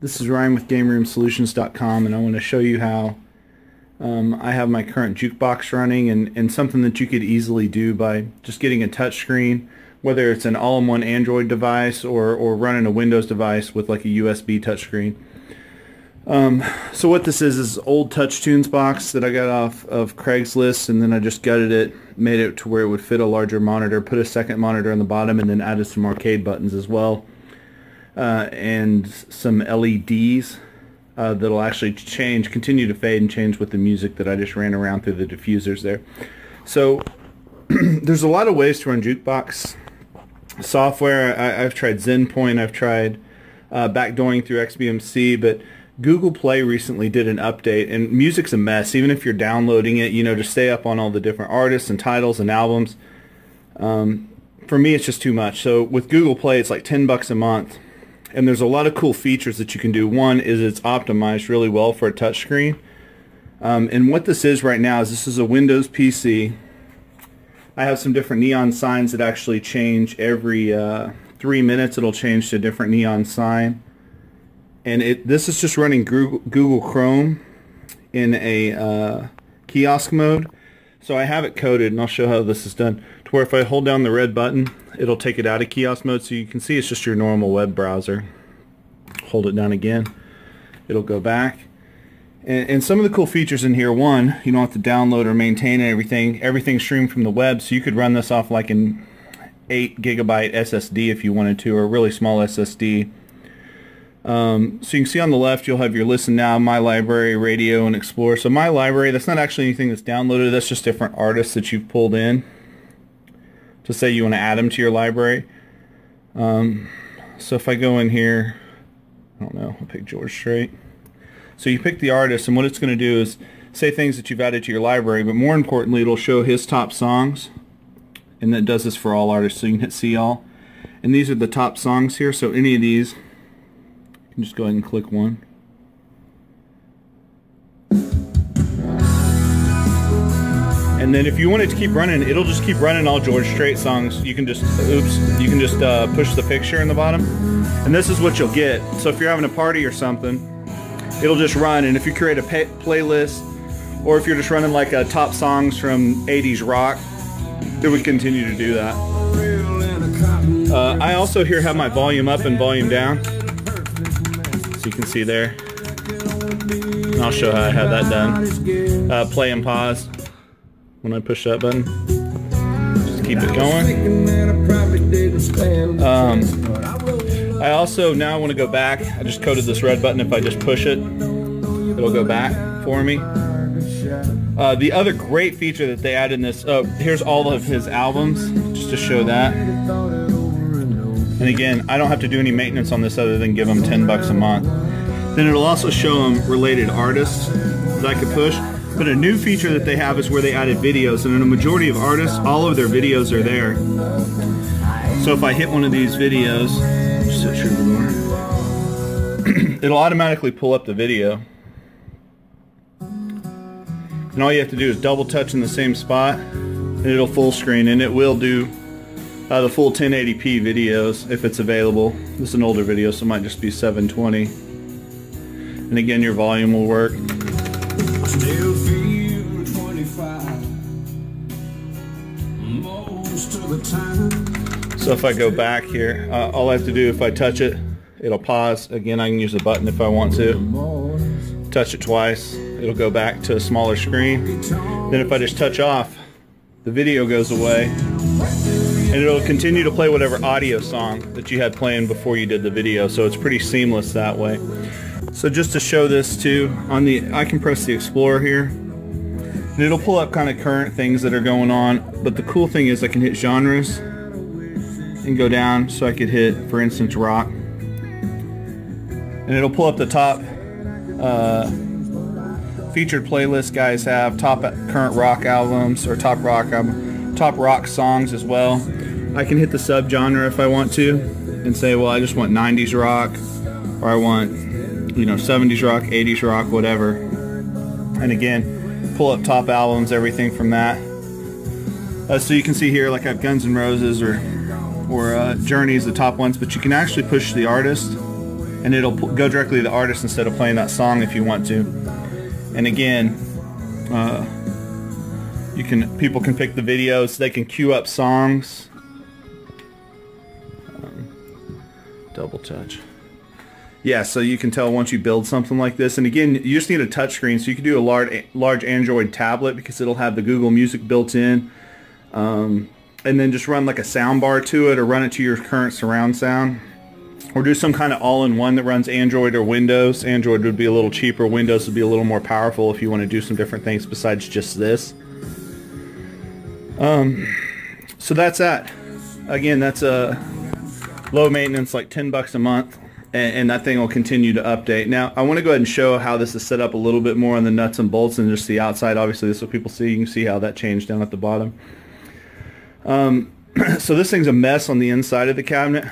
This is Ryan with GameRoomSolutions.com, and I want to show you how I have my current jukebox running, and something that you could easily do by just getting a touch screen, whether it's an all-in-one Android device or running a Windows device with like a USB touchscreen. So what this is old TouchTunes box that I got off of Craigslist, and then I just gutted it, made it to where it would fit a larger monitor, put a second monitor on the bottom, and then added some arcade buttons as well, and some LEDs that'll actually change, continue to fade and change with the music that I just ran around through the diffusers there. So there's a lot of ways to run jukebox software. I've tried Zenpoint, I've tried backdooring through XBMC, but Google Play recently did an update, and music's a mess. Even if you're downloading it, you know, to stay up on all the different artists and titles and albums, for me it's just too much. So with Google Play, it's like $10 a month, and there's a lot of cool features that you can do. One is it's optimized really well for a touchscreen, and what this is right now is this is a Windows PC. I have some different neon signs that actually change every 3 minutes. It'll change to a different neon sign. And this is just running Google Chrome in a kiosk mode. So I have it coded, and I'll show how this is done, to where if I hold down the red button, it'll take it out of kiosk mode. So you can see it's just your normal web browser. Hold it down again, it'll go back. And some of the cool features in here, one, you don't have to download or maintain everything. Everything's streamed from the web, so you could run this off like an 8 GB SSD if you wanted to, or a really small SSD. So you can see on the left you'll have your Listen Now, My Library, Radio, and Explore. So My Library, that's not actually anything that's downloaded, that's just different artists that you've pulled in to say you want to add them to your library. So if I go in here, I don't know, I'll pick George Strait. So you pick the artist, and what it's going to do is say things that you've added to your library, but more importantly it'll show his top songs, and that does this for all artists. So you can hit see all, and these are the top songs here. So any of these, you can just go ahead and click one. And then if you want it to keep running, it'll just keep running all George Strait songs. You can just, oops, you can just push the picture in the bottom. And this is what you'll get. So if you're having a party or something, it'll just run. And if you create a playlist, or if you're just running like top songs from 80s rock, it would continue to do that. I also here have my volume up and volume down. So you can see there, and I'll show how I have that done. Play and pause when I push that button. Just keep it going. I also now want to go back. I just coded this red button. If I just push it, it'll go back for me. The other great feature that they added in this, here's all of his albums, just to show that. And again, I don't have to do any maintenance on this other than give them $10 a month. Then it'll also show them related artists that I could push. But a new feature that they have is where they added videos. And in a majority of artists, all of their videos are there. So if I hit one of these videos, it'll automatically pull up the video. And all you have to do is double touch in the same spot, and it'll full screen, and it will do the full 1080p videos if it's available. This is an older video, so it might just be 720. And again, your volume will work. So if I go back here, all I have to do, if I touch it, it'll pause. Again, I can use the button if I want to. Touch it twice, it'll go back to a smaller screen. Then if I just touch off, the video goes away. And it'll continue to play whatever audio song that you had playing before you did the video, so it's pretty seamless that way. So just to show this too, on the, I can press the Explorer here, and it'll pull up kind of current things that are going on. But the cool thing is I can hit genres and go down, so I could hit, for instance, rock, and it'll pull up the top featured playlist guys have, top current rock albums, or top rock albums, top rock songs as well. I can hit the subgenre if I want to and say, well, I just want 90s rock, or I want, you know, 70s rock, 80s rock, whatever. And again, pull up top albums, everything from that. So you can see here, like I have Guns N' Roses or Journey's, the top ones, but you can actually push the artist. and it'll go directly to the artist instead of playing that song if you want to. And again, people can pick the videos, they can queue up songs. Double touch. Yeah, so you can tell once you build something like this. And again, you just need a touch screen, so you can do a large Android tablet because it'll have the Google Music built in. And then just run like a sound bar to it, or run it to your current surround sound. Or do some kind of all-in-one that runs Android or Windows. Android would be a little cheaper, Windows would be a little more powerful if you want to do some different things besides just this. So that's that. Again, that's a low maintenance, like $10 a month. And that thing will continue to update. Now, I want to go ahead and show how this is set up a little bit more on the nuts and bolts and just the outside. Obviously, this is what people see. You can see how that changed down at the bottom. So this thing's a mess on the inside of the cabinet,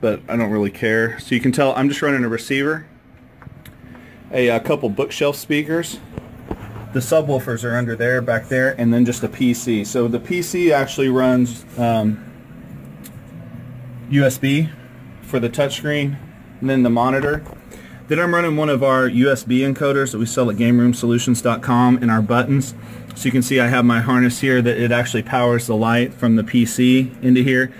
but I don't really care. So you can tell I'm just running a receiver, a couple bookshelf speakers. The subwoofers are under there, back there, and then just a PC. So the PC actually runs USB. For the touchscreen, and then the monitor. Then I'm running one of our USB encoders that we sell at GameRoomSolutions.com and our buttons. So you can see I have my harness here that it actually powers the light from the PC into here.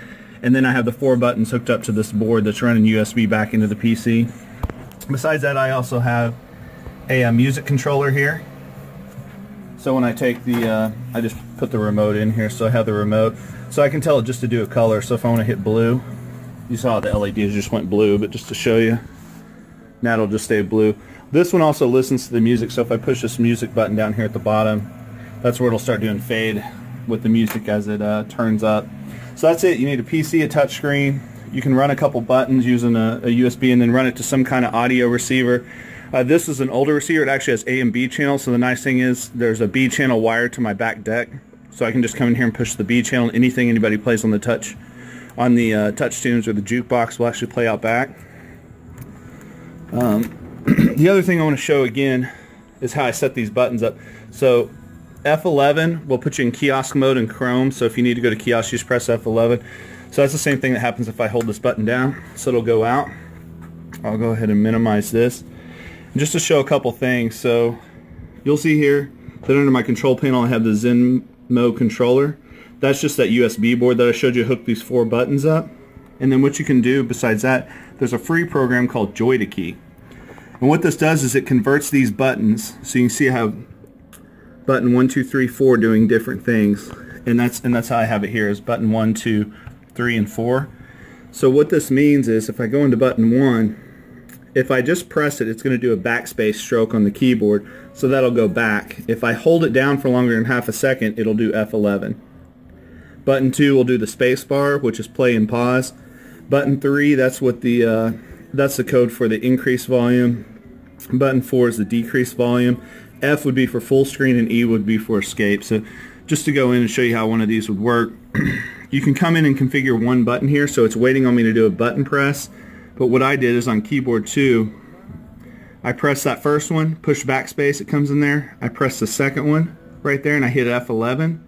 And then I have the four buttons hooked up to this board that's running USB back into the PC. Besides that, I also have a music controller here. So when I take the, I just put the remote in here, so I have the remote. So I can tell it just to do a color, so if I want to hit blue, you saw the LEDs just went blue, but just to show you, that'll just stay blue. This one also listens to the music, so if I push this music button down here at the bottom, that's where it'll start doing fade with the music as it turns up. So that's it. You need a PC, a touchscreen. You can run a couple buttons using a USB and then run it to some kind of audio receiver. This is an older receiver. It actually has A and B channels, so the nice thing is there's a B channel wired to my back deck, so I can just come in here and push the B channel. Anything anybody plays on the TouchTunes or the jukebox will actually play out back. The other thing I want to show again is how I set these buttons up. So F11 will put you in kiosk mode in Chrome, so if you need to go to kiosk, you just press F11. So that's the same thing that happens if I hold this button down, so it'll go out. I'll go ahead and minimize this. And just to show a couple things, so you'll see here that under my control panel I have the Zen mode controller. That's just that USB board that I showed you, hook these four buttons up. And then what you can do besides that, there's a free program called JoyToKey. And what this does is it converts these buttons, so you can see I have button 1, 2, 3, 4 doing different things. And that's how I have it here, is button 1, 2, 3, and 4. So what this means is if I go into button 1, if I just press it, it's going to do a backspace stroke on the keyboard, so that'll go back. If I hold it down for longer than half a second, it'll do F11. Button 2 will do the space bar, which is play and pause. Button 3, that's the code for the increase volume. Button 4 is the decrease volume. F would be for full screen, and E would be for escape. So just to go in and show you how one of these would work, you can come in and configure one button here, so it's waiting on me to do a button press. But what I did is on keyboard 2, I press that first one, push backspace, it comes in there. I press the second one right there, and I hit F11.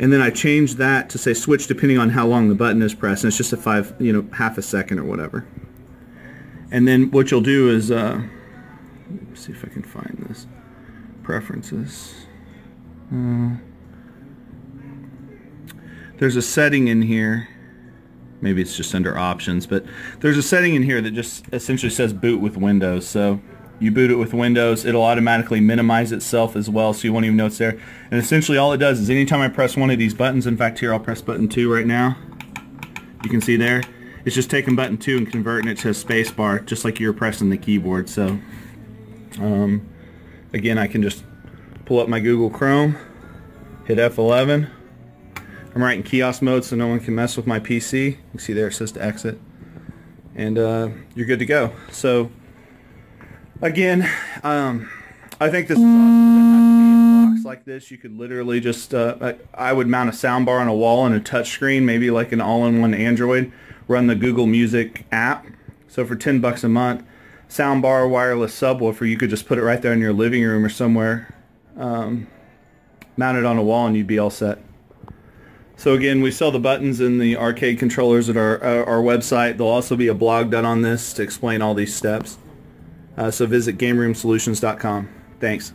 And then I change that to say switch depending on how long the button is pressed, and it's just a half a second or whatever. And then what you'll do is, let me see if I can find this, preferences. There's a setting in here, maybe it's just under options, but there's a setting in here that just essentially says boot with Windows. So you boot it with Windows, it'll automatically minimize itself as well, so you won't even know it's there. And essentially all it does is anytime I press one of these buttons, in fact here I'll press button 2 right now, you can see there, it's just taking button 2 and converting it to a space bar, just like you were pressing the keyboard. So again, I can just pull up my Google Chrome, hit F11, I'm right in kiosk mode so no one can mess with my PC. You can see there it says to exit, and you're good to go. So again, I think this is awesome. It doesn't have to be in a box like this. You could literally just, I would mount a soundbar on a wall and a touchscreen, maybe like an all-in-one Android, run the Google Music app. So for $10 a month, soundbar, wireless subwoofer, you could just put it right there in your living room or somewhere, mount it on a wall, and you'd be all set. So again, we sell the buttons and the arcade controllers at our website. There'll also be a blog done on this to explain all these steps. So visit GameRoomSolutions.com. Thanks.